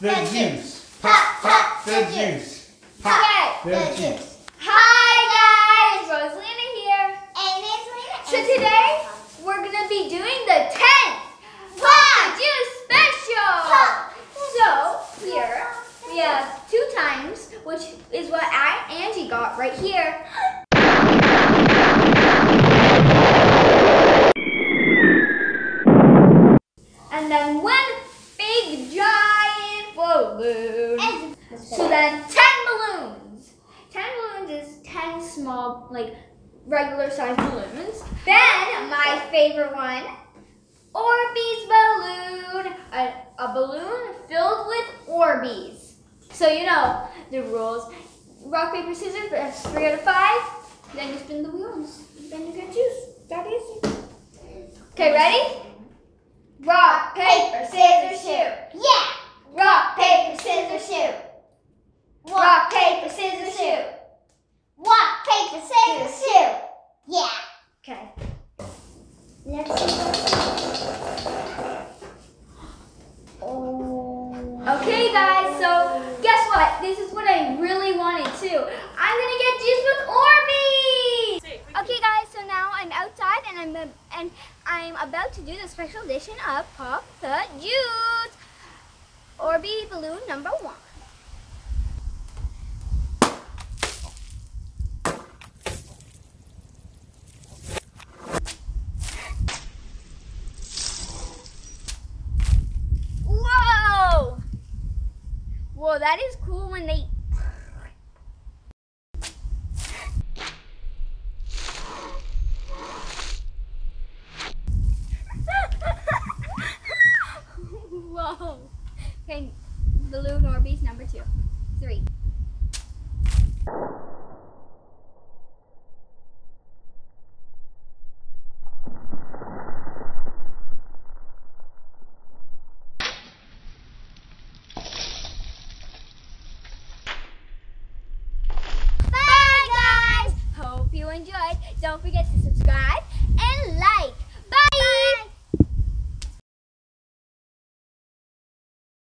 the juice. Pop the juice. Pop the juice. Hi guys, Rosalina here. And Angelina. So today we're gonna be doing the 10th Pop the Juice special. So here we have 2 times, which is what Angie got right here. And then 1 big giant balloon. So then 10 balloons. 10 balloons is 10 small, like regular sized balloons. Then my favorite one, Orbeez balloon. A balloon filled with Orbeez. So you know the rules. Rock, paper, scissors, that's 3 out of 5. Then you spin the wheels. Then you get juice. That easy. Okay, ready? Rock, paper, scissors, shoot. Yeah! Rock, paper, scissors, shoot. Rock, paper, scissors, shoot. Rock, paper, scissors, shoot. Yeah! Okay. Let's see. Oh. Okay, guys, so guess what? This is what I really wanted too. I'm gonna get juice with Orbeez! Okay, guys, so now I'm outside and I'm about to do the special edition of Pop the Juice, Orbeez balloon number 1. Whoa! Whoa, that is cool when they... Okay, balloon Orbeez number 2, 3. Bye guys! Hope you enjoyed. Don't forget to subscribe and like.